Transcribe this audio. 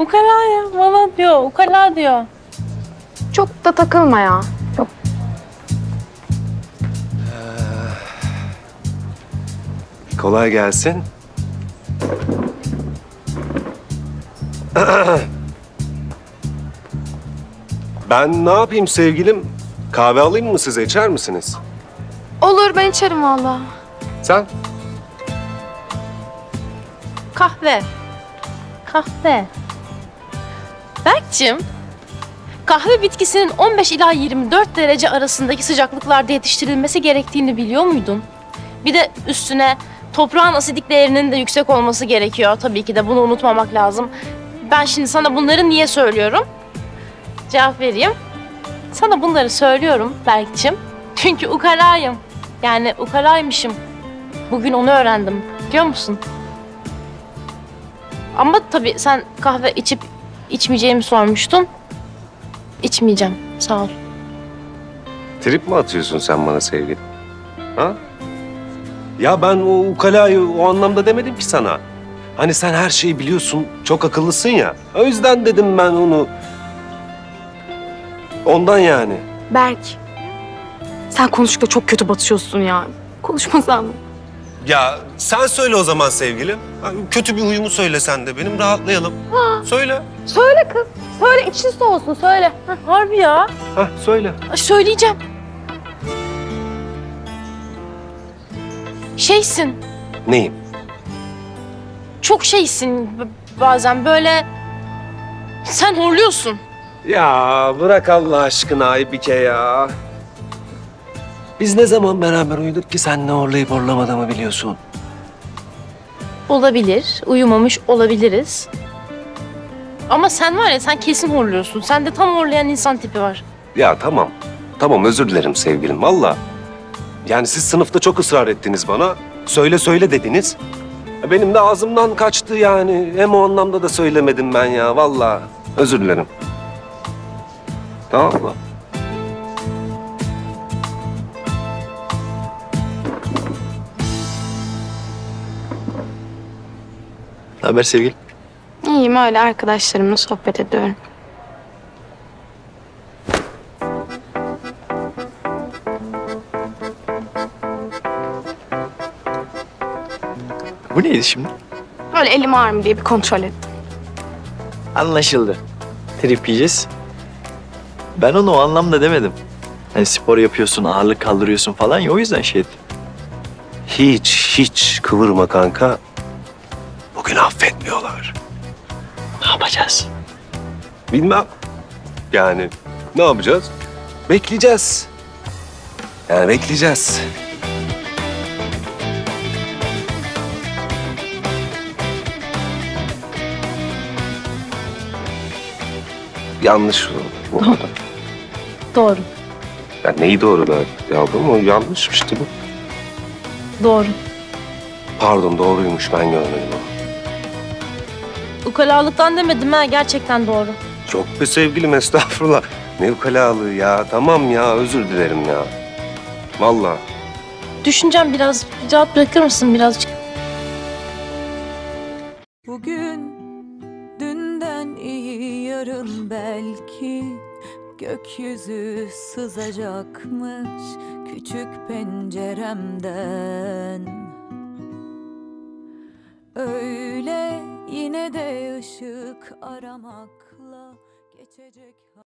Ukala ya. Valla diyor. Ukala diyor. Çok da takılma ya. Yok. Kolay gelsin. Ben ne yapayım sevgilim? Kahve alayım mı size? İçer misiniz? Olur, ben içerim valla. Sen? Kahve. Kahve. Berk'cim, kahve bitkisinin 15 ila 24 derece arasındaki sıcaklıklarda yetiştirilmesi gerektiğini biliyor muydun? Bir de üstüne toprağın asidik değerinin de yüksek olması gerekiyor. Tabii ki de bunu unutmamak lazım. Ben şimdi sana bunları niye söylüyorum? Cevap vereyim. Sana bunları söylüyorum Berk'cim. Çünkü ukalayım. Yani ukalaymışım. Bugün onu öğrendim. Biliyor musun? Ama tabii sen kahve içip içmeyeceğimi sormuştun. İçmeyeceğim. Sağ ol. Trip mi atıyorsun sen bana sevgilim? Ha? Ya ben o ukalayı o anlamda demedim ki sana. Hani sen her şeyi biliyorsun, çok akıllısın ya. O yüzden dedim ben onu. Ondan yani. Berk, sen konuştukça çok kötü batışıyorsun ya. Konuşmasan mı? Ya sen söyle o zaman sevgilim. Kötü bir huyumu söyle sen de benim, rahatlayalım. Ha. Söyle. Söyle kız. Söyle, içiniz soğusun, söyle. Hah, harbi ya. Hah, söyle. Söyleyeceğim. Şeysin. Neyim? Çok şeysin bazen böyle. Sen horluyorsun. Ya bırak Allah aşkına Aybike ya. Biz ne zaman beraber uyuduk ki sen ne horlayıp horlamadığımı biliyorsun? Olabilir. Uyumamış olabiliriz. Ama sen var ya, sen kesin horluyorsun. Sende tam horlayan insan tipi var. Ya tamam. Tamam, özür dilerim sevgilim valla. Yani siz sınıfta çok ısrar ettiniz bana. Söyle söyle dediniz. Benim de ağzımdan kaçtı yani. Hem o anlamda da söylemedim ben ya valla. Özür dilerim. Tamam mı? Ne haber sevgili? İyiyim, öyle arkadaşlarımla sohbet ediyorum. Bu neydi şimdi? Öyle elim ağır mı diye bir kontrol ettim. Anlaşıldı. Trip yiyeceğiz. Ben onu o anlamda demedim. Hani spor yapıyorsun, ağırlık kaldırıyorsun falan ya, o yüzden şey ettim. Hiç kıvırma kanka. Bugün affetmiyorlar. Ne yapacağız? Bilmem. Yani ne yapacağız? Bekleyeceğiz. Yani bekleyeceğiz. Yanlış bu. Doğru. Doğru. Ya neyi doğru be yavrum? O yanlışmış değil mi? Doğru. Pardon, doğruymuş, ben görmedim onu. Ukalalıktan demedim ha, gerçekten doğru. Çok be sevgilim, estağfurullah. Ne ukalalığı ya, tamam ya, özür dilerim ya. Vallahi. Düşüneceğim biraz, rahat bırakır mısın birazcık? Bugün dünden iyi, yarın belki gökyüzü sızacakmış küçük penceremden. Öyle yine de ışık aramakla geçecek.